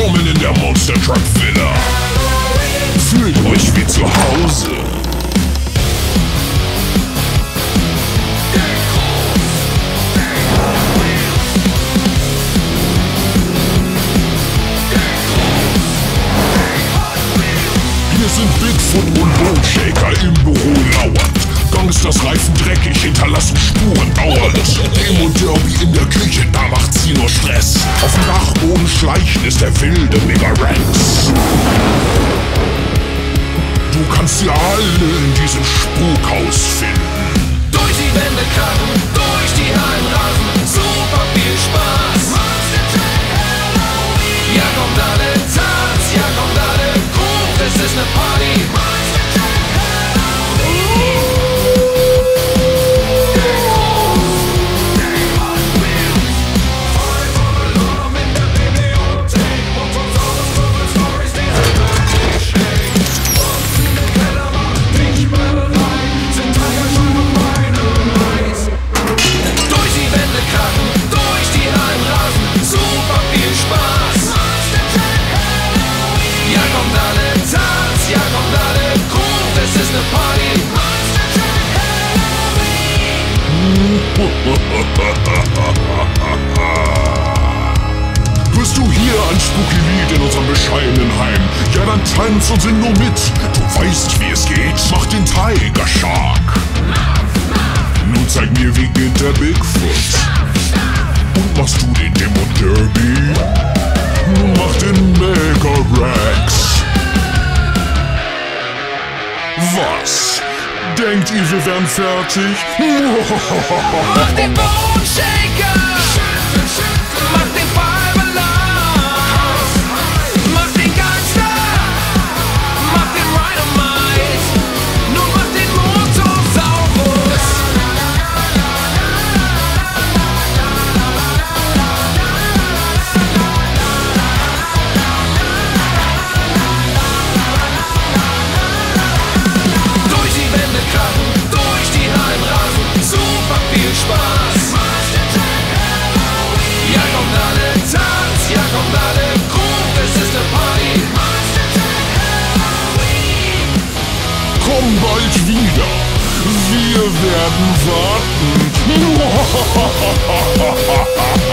Willkommen in der Monster Truck Villa. Fühlt euch wie zu Hause. Hier sind Bigfoot und Boat Shaker im Büro lauernd. Gangsters Reifen dreckig, hinterlassen Spuren dauernd. Dämon Derby in der Küche, da macht sie nur Stress. Auf dem Dachboden schleichen ist der wilde Mega Rap. Du kannst sie alle in diesem Spukhaus finden. Durch die Wände karren, durch die Hallen rasen, super viel Spaß. Monster Truck Halloween. Ja, kommt alle, tanz, ja, kommt alle, guck, es ist 'ne Party. Bist du hier ein spooky Lied in unserem bescheidenen Heim? Ja, dann tanz und sing nur mit. Du weißt, wie es geht. Mach den Tiger Shark. Nun zeig mir, wie geht der Bigfoot. Und machst du den Dämon Derby? Nun mach den Mega Rap. Was? Denkt ihr, wir wären fertig? Mach den Boat Shaker! Mach den Five Alive! Mach den Gangster! Mach den Ride-O-Mite! Nun mach den Motorsaurus! Durch die Wände krachen, durch die Hallen rasen, super viel Spaß! Komm bald wieder, wir werden warten.